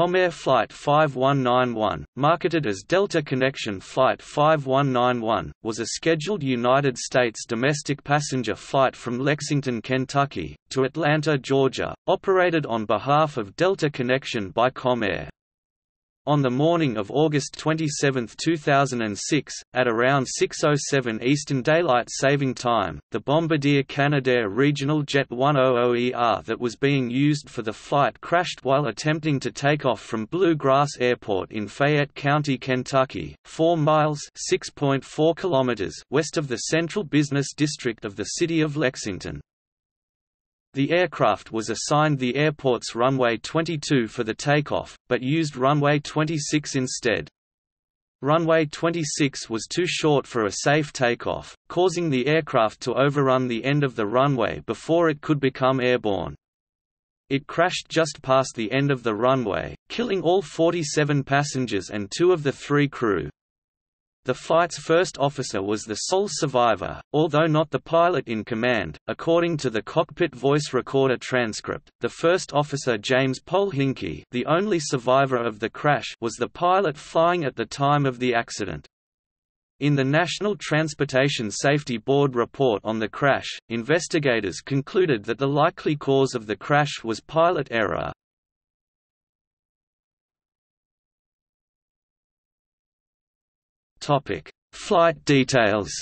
Comair Flight 5191, marketed as Delta Connection Flight 5191, was a scheduled United States domestic passenger flight from Lexington, Kentucky, to Atlanta, Georgia, operated on behalf of Delta Connection by Comair. On the morning of August 27, 2006, at around 6:07 Eastern Daylight Saving Time, the Bombardier Canadair Regional Jet 100ER that was being used for the flight crashed while attempting to take off from Blue Grass Airport in Fayette County, Kentucky, 4 miles (6.4 kilometers) west of the central business district of the city of Lexington. The aircraft was assigned the airport's runway 22 for the takeoff, but used runway 26 instead. Runway 26 was too short for a safe takeoff, causing the aircraft to overrun the end of the runway before it could become airborne. It crashed just past the end of the runway, killing all 47 passengers and 2 of the 3 crew. The flight's first officer was the sole survivor, although not the pilot in command. According to the cockpit voice recorder transcript, the first officer James Polehinke, the only survivor of the crash, was the pilot flying at the time of the accident. In the National Transportation Safety Board report on the crash, investigators concluded that the likely cause of the crash was pilot error. Flight details.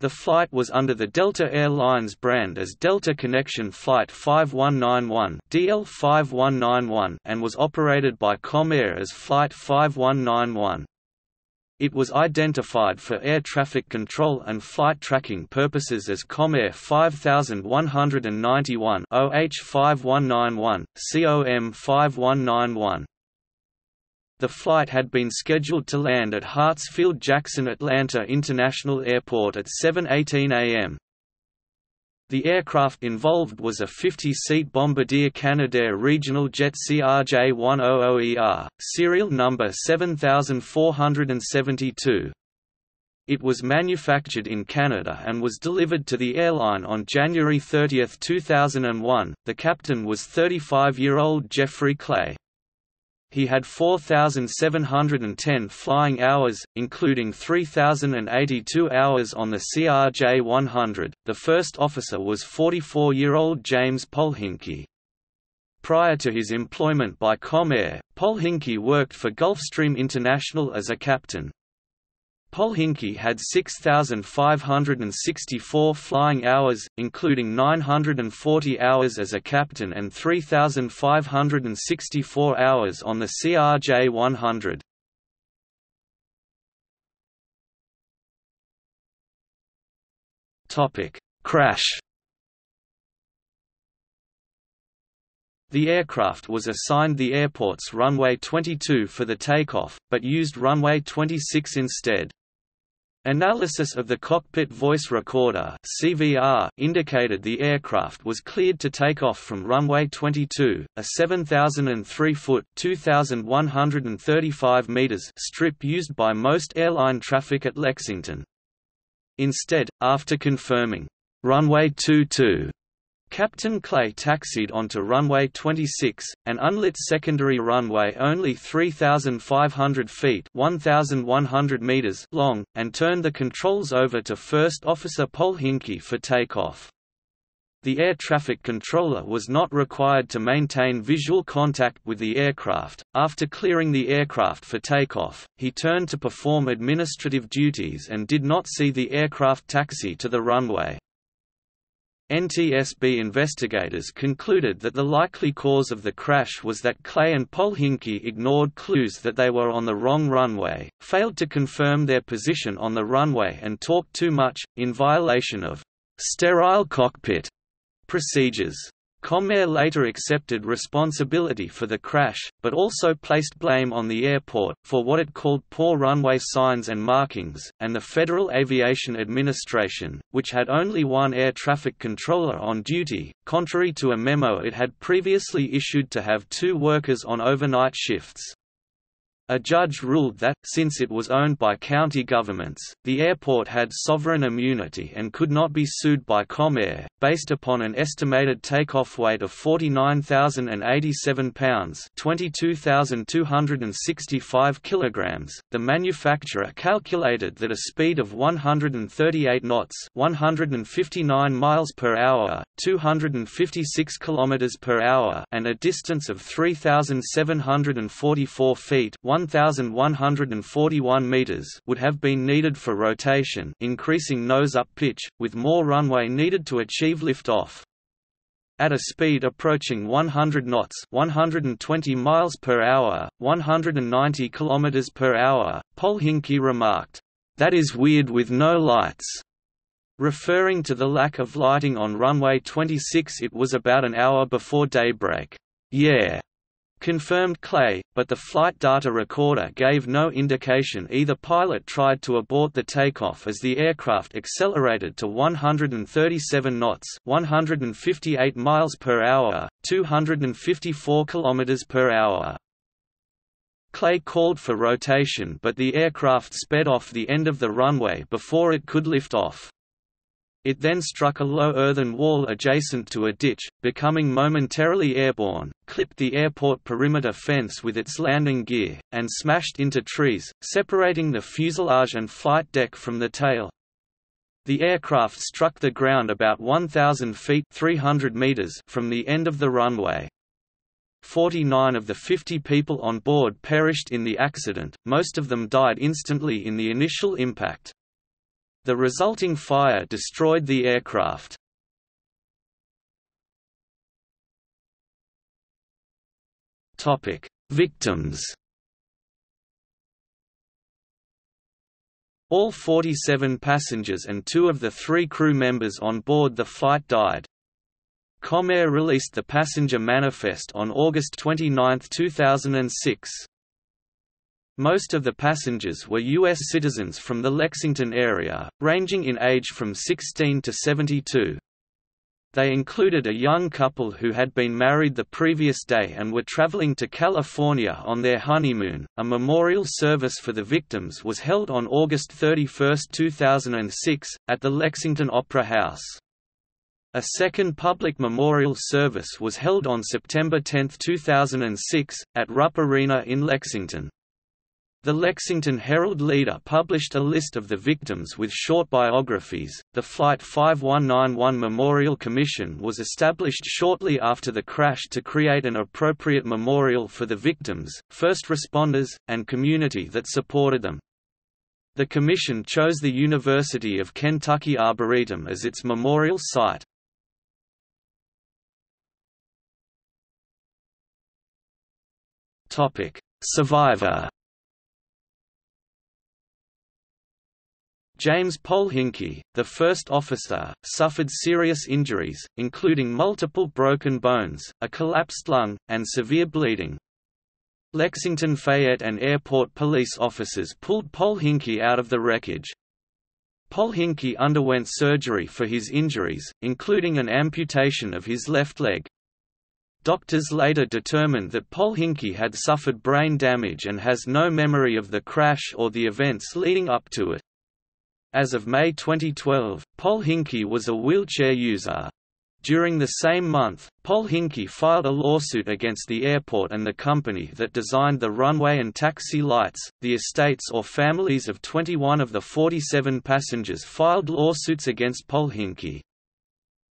The flight was under the Delta Airlines brand as Delta Connection Flight 5191 (DL 5191) and was operated by Comair as Flight 5191. It was identified for air traffic control and flight tracking purposes as Comair 5191 OH5191, COM 5191. The flight had been scheduled to land at Hartsfield-Jackson Atlanta International Airport at 7:18 a.m. The aircraft involved was a 50-seat Bombardier Canadair Regional Jet CRJ100ER, serial number 7472. It was manufactured in Canada and was delivered to the airline on January 30, 2001. The captain was 35-year-old Jeffrey Clay. He had 4,710 flying hours, including 3,082 hours on the CRJ-100. The first officer was 44-year-old James Polehinke. Prior to his employment by Comair, Polehinke worked for Gulfstream International as a captain. Polehinke had 6,564 flying hours, including 940 hours as a captain and 3,564 hours on the CRJ-100. Crash. The aircraft was assigned the airport's runway 22 for the takeoff, but used runway 26 instead. Analysis of the cockpit voice recorder (CVR) indicated the aircraft was cleared to take off from runway 22, a 7,003-foot (2,135 meters) strip used by most airline traffic at Lexington. Instead, after confirming runway 22, Captain Clay taxied onto runway 26, an unlit secondary runway only 3,500 feet (1,100 meters) long, and turned the controls over to First Officer Polehinke for takeoff. The air traffic controller was not required to maintain visual contact with the aircraft. After clearing the aircraft for takeoff, he turned to perform administrative duties and did not see the aircraft taxi to the runway. NTSB investigators concluded that the likely cause of the crash was that Clay and Polehinke ignored clues that they were on the wrong runway, failed to confirm their position on the runway and talked too much, in violation of sterile cockpit procedures. Comair later accepted responsibility for the crash, but also placed blame on the airport, for what it called poor runway signs and markings, and the Federal Aviation Administration, which had only one air traffic controller on duty, contrary to a memo it had previously issued to have 2 workers on overnight shifts. A judge ruled that, since it was owned by county governments, the airport had sovereign immunity and could not be sued by Comair, based upon an estimated takeoff weight of 49,087 pounds (22,265 kilograms). The manufacturer calculated that a speed of 138 knots (159 miles per hour, 256 kilometers per hour) and a distance of 3,744 feet (1,141 meters) would have been needed for rotation, increasing nose-up pitch, with more runway needed to achieve liftoff. At a speed approaching 100 knots (120 miles per hour, 190 kilometers per hour), Polehinke remarked, "That is weird with no lights." Referring to the lack of lighting on runway 26, it was about an hour before daybreak. "Yeah," confirmed Clay, but the flight data recorder gave no indication either pilot tried to abort the takeoff as the aircraft accelerated to 137 knots, 158 miles per hour, 254 kilometers per hour. Clay called for rotation, but the aircraft sped off the end of the runway before it could lift off. It then struck a low earthen wall adjacent to a ditch, becoming momentarily airborne, clipped the airport perimeter fence with its landing gear, and smashed into trees, separating the fuselage and flight deck from the tail. The aircraft struck the ground about 1,000 feet (300 meters) from the end of the runway. 49 of the 50 people on board perished in the accident, most of them died instantly in the initial impact. The resulting fire destroyed the aircraft. Victims. All 47 passengers and 2 of the 3 crew members on board the flight died. Comair released the passenger manifest on August 29, 2006. Most of the passengers were U.S. citizens from the Lexington area, ranging in age from 16 to 72. They included a young couple who had been married the previous day and were traveling to California on their honeymoon. A memorial service for the victims was held on August 31, 2006, at the Lexington Opera House. A second public memorial service was held on September 10, 2006, at Rupp Arena in Lexington. The Lexington Herald Leader published a list of the victims with short biographies. The Flight 5191 Memorial Commission was established shortly after the crash to create an appropriate memorial for the victims, first responders, and community that supported them. The Commission chose the University of Kentucky Arboretum as its memorial site. Survivor. James Polehinke, the first officer, suffered serious injuries, including multiple broken bones, a collapsed lung, and severe bleeding. Lexington, Fayette, and airport police officers pulled Polehinke out of the wreckage. Polehinke underwent surgery for his injuries, including an amputation of his left leg. Doctors later determined that Polehinke had suffered brain damage and has no memory of the crash or the events leading up to it. As of May 2012, Polehinke was a wheelchair user. During the same month, Polehinke filed a lawsuit against the airport and the company that designed the runway and taxi lights. The estates or families of 21 of the 47 passengers filed lawsuits against Polehinke.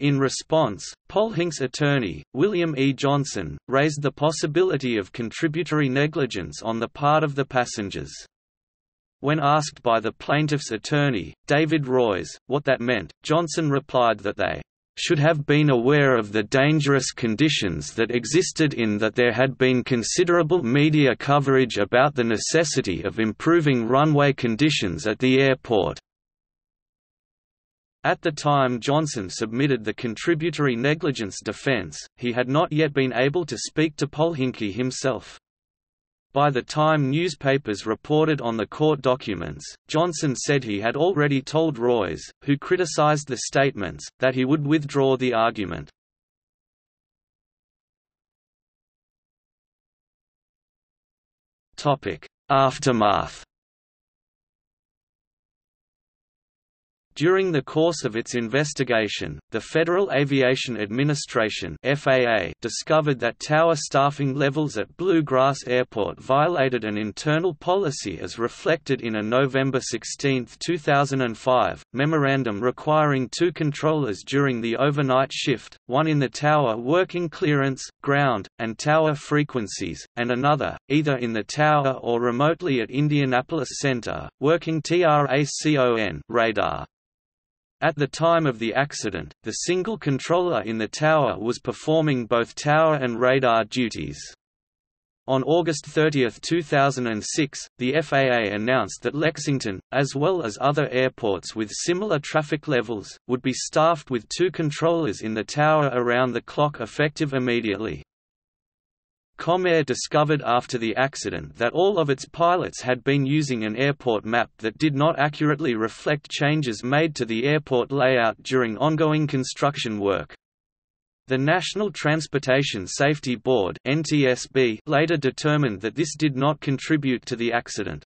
In response, Polehinke's attorney, William E. Johnson, raised the possibility of contributory negligence on the part of the passengers. When asked by the plaintiff's attorney, David Royes, what that meant, Johnson replied that they should have been aware of the dangerous conditions that existed in that there had been considerable media coverage about the necessity of improving runway conditions at the airport. At the time Johnson submitted the contributory negligence defense, he had not yet been able to speak to Polehinke himself. By the time newspapers reported on the court documents, Johnson said he had already told Royes, who criticized the statements, that he would withdraw the argument. Aftermath. During the course of its investigation, the Federal Aviation Administration (FAA) discovered that tower staffing levels at Blue Grass Airport violated an internal policy as reflected in a November 16, 2005, memorandum requiring two controllers during the overnight shift, one in the tower working clearance, ground, and tower frequencies, and another, either in the tower or remotely at Indianapolis Center, working TRACON radar. At the time of the accident, the single controller in the tower was performing both tower and radar duties. On August 30, 2006, the FAA announced that Lexington, as well as other airports with similar traffic levels, would be staffed with two controllers in the tower around the clock effective immediately. Comair discovered after the accident that all of its pilots had been using an airport map that did not accurately reflect changes made to the airport layout during ongoing construction work. The National Transportation Safety Board (NTSB) later determined that this did not contribute to the accident.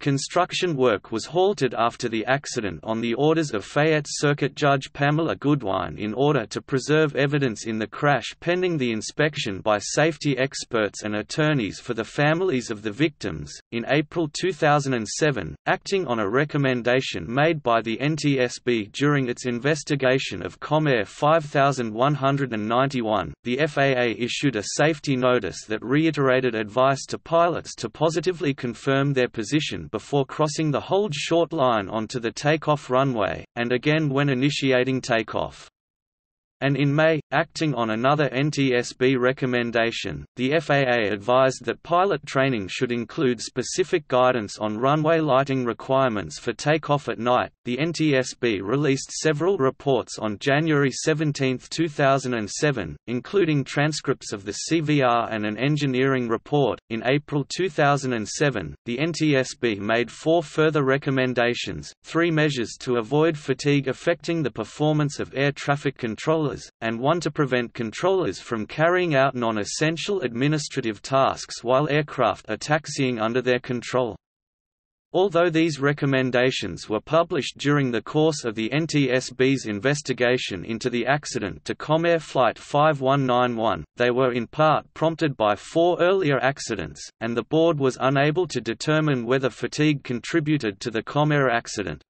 Construction work was halted after the accident on the orders of Fayette Circuit Judge Pamela Goodwine in order to preserve evidence in the crash pending the inspection by safety experts and attorneys for the families of the victims. In April 2007, acting on a recommendation made by the NTSB during its investigation of Comair 5191, the FAA issued a safety notice that reiterated advice to pilots to positively confirm their position before crossing the hold short line onto the takeoff runway, and again when initiating takeoff. And in May, acting on another NTSB recommendation, the FAA advised that pilot training should include specific guidance on runway lighting requirements for takeoff at night. The NTSB released several reports on January 17, 2007, including transcripts of the CVR and an engineering report. In April 2007, the NTSB made four further recommendations, three measures to avoid fatigue affecting the performance of air traffic controllers, and one to prevent controllers from carrying out non-essential administrative tasks while aircraft are taxiing under their control. Although these recommendations were published during the course of the NTSB's investigation into the accident to Comair Flight 5191, they were in part prompted by four earlier accidents, and the board was unable to determine whether fatigue contributed to the Comair accident.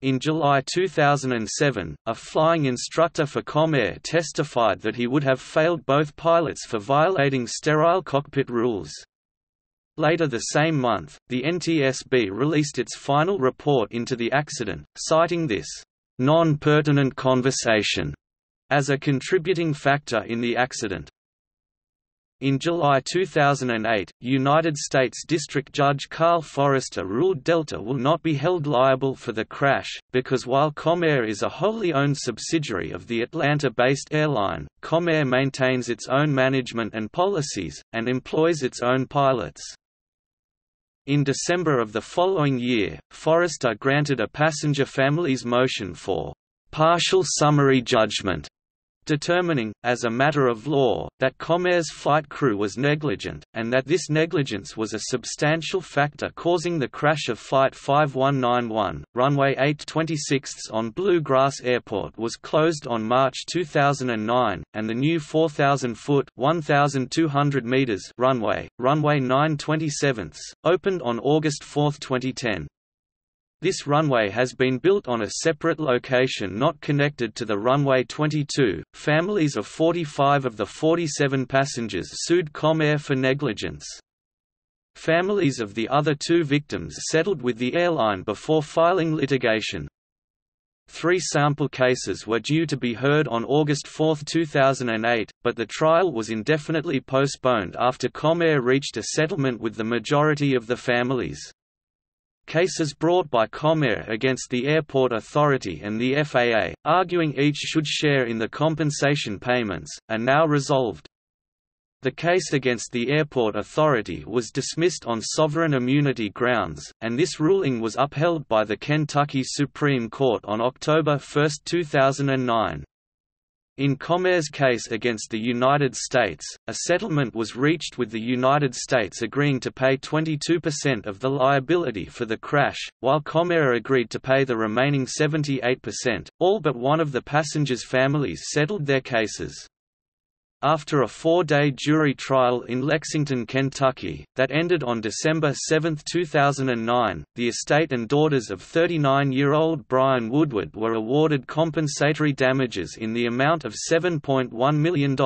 In July 2007, a flying instructor for Comair testified that he would have failed both pilots for violating sterile cockpit rules. Later the same month, the NTSB released its final report into the accident, citing this non-pertinent conversation as a contributing factor in the accident. In July 2008, United States District Judge Carl Forrester ruled Delta will not be held liable for the crash, because while Comair is a wholly owned subsidiary of the Atlanta-based airline, Comair maintains its own management and policies, and employs its own pilots. In December of the following year, Forrester granted a passenger family's motion for partial summary judgment, determining, as a matter of law, that Comair's flight crew was negligent, and that this negligence was a substantial factor causing the crash of Flight 5191. Runway 826 on Blue Grass Airport was closed on March 2009, and the new 4,000-foot (1,200 meters) runway, Runway 927, opened on August 4, 2010. This runway has been built on a separate location not connected to the runway 22. Families of 45 of the 47 passengers sued Comair for negligence. Families of the other two victims settled with the airline before filing litigation. Three sample cases were due to be heard on August 4, 2008, but the trial was indefinitely postponed after Comair reached a settlement with the majority of the families. Cases brought by Comair against the Airport Authority and the FAA, arguing each should share in the compensation payments, are now resolved. The case against the Airport Authority was dismissed on sovereign immunity grounds, and this ruling was upheld by the Kentucky Supreme Court on October 1, 2009. In Comair's case against the United States, a settlement was reached with the United States agreeing to pay 22% of the liability for the crash, while Comair agreed to pay the remaining 78%. All but one of the passengers' families settled their cases. After a four-day jury trial in Lexington, Kentucky, that ended on December 7, 2009, the estate and daughters of 39-year-old Brian Woodward were awarded compensatory damages in the amount of $7.1 million.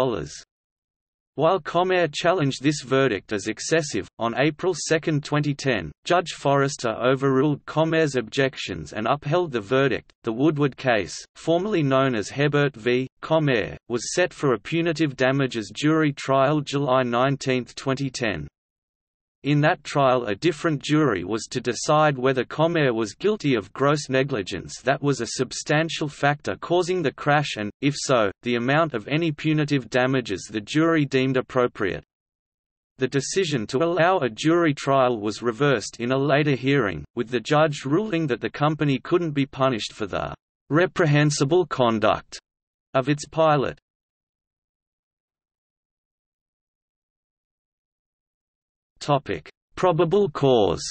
While Comair challenged this verdict as excessive, on April 2, 2010, Judge Forrester overruled Comair's objections and upheld the verdict. The Woodward case, formerly known as Herbert v. Comair, was set for a punitive damages jury trial July 19, 2010. In that trial, a different jury was to decide whether Comair was guilty of gross negligence that was a substantial factor causing the crash and, if so, the amount of any punitive damages the jury deemed appropriate. The decision to allow a jury trial was reversed in a later hearing, with the judge ruling that the company couldn't be punished for the reprehensible conduct of its pilot. Topic: probable cause.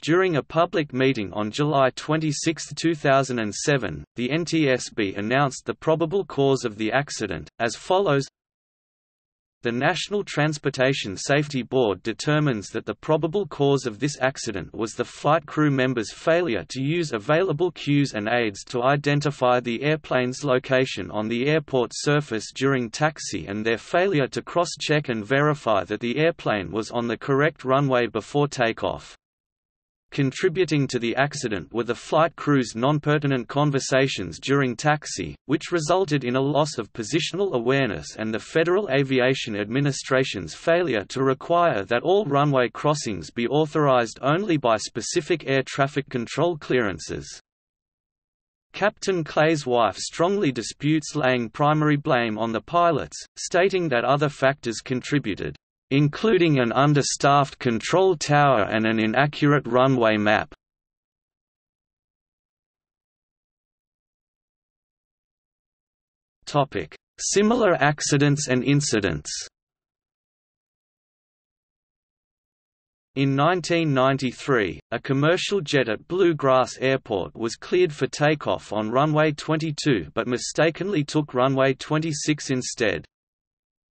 During a public meeting on July 26, 2007, the NTSB announced the probable cause of the accident as follows. The National Transportation Safety Board determines that the probable cause of this accident was the flight crew members' failure to use available cues and aids to identify the airplane's location on the airport surface during taxi and their failure to cross-check and verify that the airplane was on the correct runway before takeoff. Contributing to the accident were the flight crew's non-pertinent conversations during taxi, which resulted in a loss of positional awareness, and the Federal Aviation Administration's failure to require that all runway crossings be authorized only by specific air traffic control clearances. Captain Clay's wife strongly disputes laying primary blame on the pilots, stating that other factors contributed, including an understaffed control tower and an inaccurate runway map. Topic: similar accidents and incidents. In 1993, a commercial jet at Blue Grass Airport was cleared for takeoff on runway 22 but mistakenly took runway 26 instead.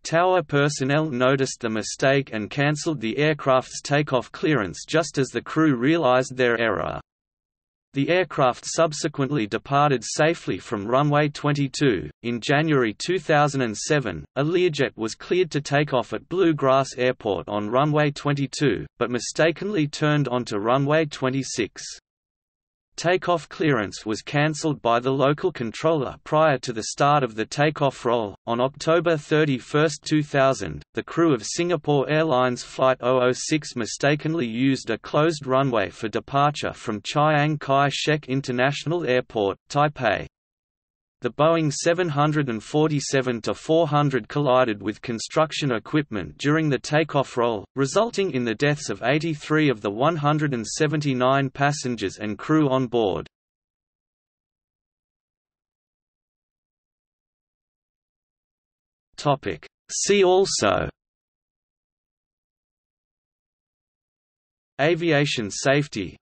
Tower personnel noticed the mistake and cancelled the aircraft's takeoff clearance just as the crew realized their error. The aircraft subsequently departed safely from runway 22. In January 2007, a Learjet was cleared to take off at Blue Grass Airport on runway 22, but mistakenly turned onto runway 26. Takeoff clearance was cancelled by the local controller prior to the start of the takeoff roll. On October 31, 2000, the crew of Singapore Airlines Flight 006 mistakenly used a closed runway for departure from Chiang Kai-shek International Airport, Taipei. The Boeing 747-400 collided with construction equipment during the takeoff roll, resulting in the deaths of 83 of the 179 passengers and crew on board. See also: aviation safety,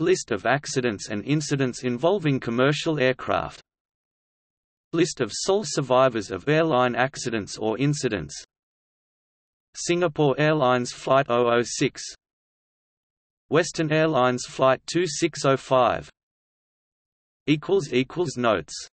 list of accidents and incidents involving commercial aircraft, list of sole survivors of airline accidents or incidents, Singapore Airlines Flight 006, Western Airlines Flight 2605. Notes